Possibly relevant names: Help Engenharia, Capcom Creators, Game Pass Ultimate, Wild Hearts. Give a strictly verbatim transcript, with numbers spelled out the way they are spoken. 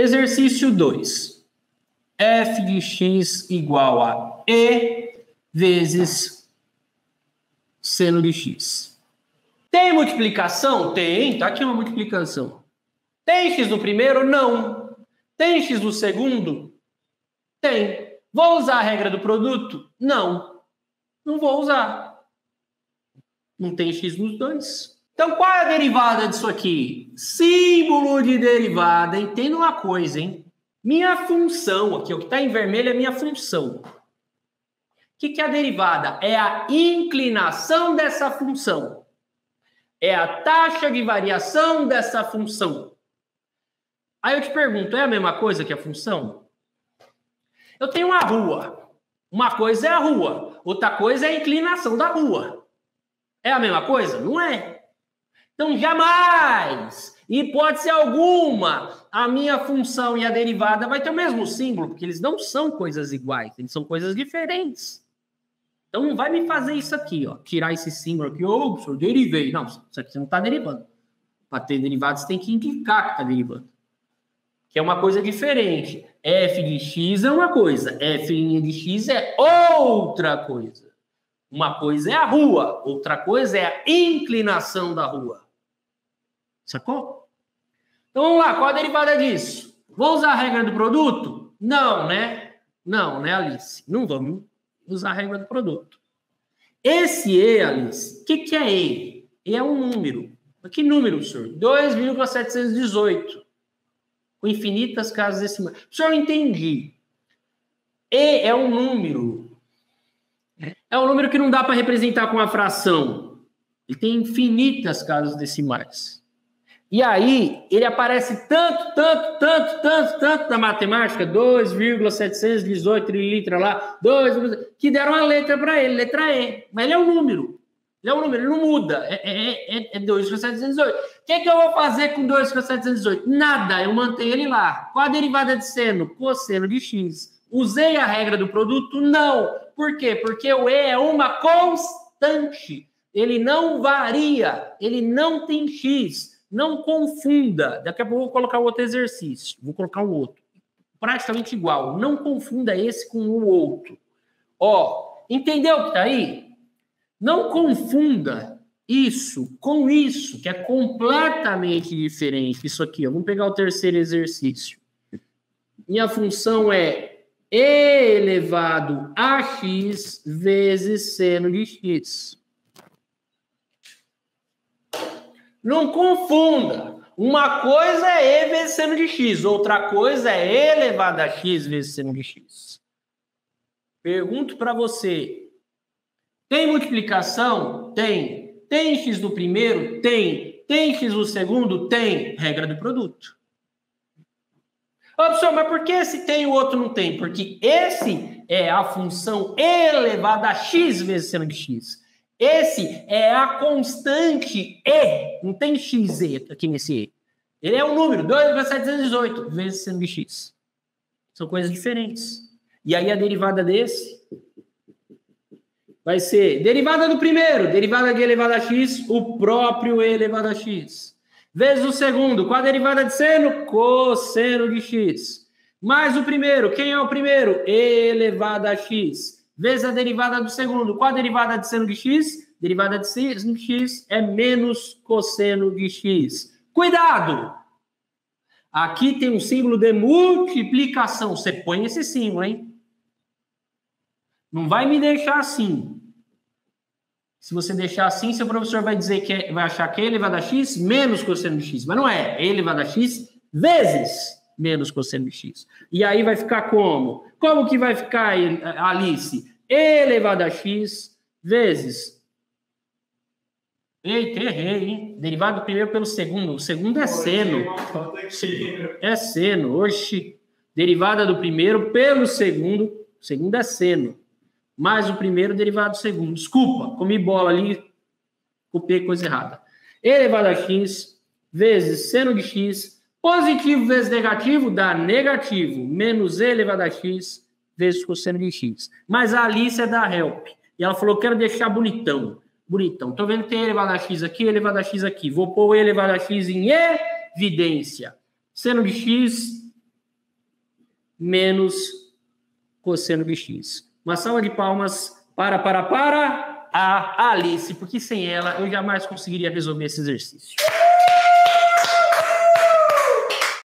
Exercício dois. F de x igual a E vezes seno de x. Tem multiplicação? Tem. Tá aqui uma multiplicação. Tem x no primeiro? Não. Tem x no segundo? Tem. Vou usar a regra do produto? Não. Não vou usar. Não tem x nos dois. Então, qual é a derivada disso aqui? Símbolo de derivada. Entenda uma coisa, hein? Minha função, aqui o que está em vermelho é minha função. O que, que é a derivada? É a inclinação dessa função. É a taxa de variação dessa função. Aí eu te pergunto, é a mesma coisa que a função? Eu tenho uma rua. Uma coisa é a rua, outra coisa é a inclinação da rua. É a mesma coisa? Não é. Então, jamais, hipótese alguma, a minha função e a derivada vai ter o mesmo símbolo, porque eles não são coisas iguais, eles são coisas diferentes. Então, não vai me fazer isso aqui, ó, tirar esse símbolo aqui, ô, professor, derivei. Não, isso aqui você não está derivando. Para ter derivado, você tem que indicar que está derivando. Que é uma coisa diferente. F de x é uma coisa, f' de x é outra coisa. Uma coisa é a rua, outra coisa é a inclinação da rua. Sacou? Então, vamos lá. Qual a derivada disso? Vou usar a regra do produto? Não, né? Não, né, Alice? Não vamos usar a regra do produto. Esse E, Alice, o que, que é E? E é um número. Que número, senhor? dois vírgula setecentos e dezoito. Com infinitas casas decimais. O senhor, eu entendi. E é um número. É um número que não dá para representar com uma fração. Ele tem infinitas casas decimais. E aí, ele aparece tanto, tanto, tanto, tanto, tanto na matemática, dois vírgula setecentos e dezoito trilitra lá, dois, que deram uma letra para ele, letra E. Mas ele é um número. Ele é um número, ele não muda. É, é, é, é dois vírgula setecentos e dezoito. O que, é que eu vou fazer com dois vírgula setecentos e dezoito? Nada, eu mantenho ele lá. Qual a derivada de seno? Cosseno de x. Usei a regra do produto? Não. Por quê? Porque o E é uma constante. Ele não varia. Ele não tem X. Não confunda. Daqui a pouco eu vou colocar outro exercício. Vou colocar um outro. Praticamente igual. Não confunda esse com o outro. Ó, entendeu o que tá aí? Não confunda isso com isso, que é completamente diferente. Isso aqui, ó. Vamos pegar o terceiro exercício. Minha função é E elevado a x vezes seno de x. Não confunda. Uma coisa é E vezes seno de x. Outra coisa é E elevado a x vezes seno de x. Pergunto para você. Tem multiplicação? Tem. Tem x no primeiro? Tem. Tem x no segundo? Tem. Regra do produto. Ô, professor, mas por que esse tem e o outro não tem? Porque esse é a função E elevada a x vezes seno de x. Esse é a constante E. Não tem x E aqui nesse E. Ele é um número, dois vírgula setecentos e dezoito vezes seno de x. São coisas diferentes. E aí a derivada desse vai ser derivada do primeiro, derivada de E elevado a x, o próprio E elevado a x. Vezes o segundo, qual a derivada de seno? Cosseno de x. Mais o primeiro, quem é o primeiro? E elevado a x. Vezes a derivada do segundo, qual a derivada de seno de x? Derivada de seno de x é menos cosseno de x. Cuidado! Aqui tem um símbolo de multiplicação. Você põe esse símbolo, hein? Não vai me deixar assim. Se você deixar assim, seu professor vai dizer que é, vai achar que é E elevado a x menos cosseno de x. Mas não é. E elevado a x vezes menos cosseno de x. E aí vai ficar como? Como que vai ficar, Alice? E elevado a x vezes... Eita, errei, hein? Derivado do primeiro pelo segundo. O segundo é seno. É seno. Oxi. Derivada do primeiro pelo segundo. O segundo é seno. Mais o primeiro derivado do segundo. Desculpa, comi bola ali, copiei coisa errada. E elevado a x vezes seno de x, positivo vezes negativo dá negativo, menos E elevado a x vezes cosseno de x. Mas a Alice é da Help. E ela falou, quero deixar bonitão. Bonitão. Tô vendo que tem E elevado a x aqui, E elevado a x aqui. Vou pôr E elevado a x em evidência. Seno de x menos cosseno de x. Uma salva de palmas para, para, para a Alice, porque sem ela eu jamais conseguiria resolver esse exercício.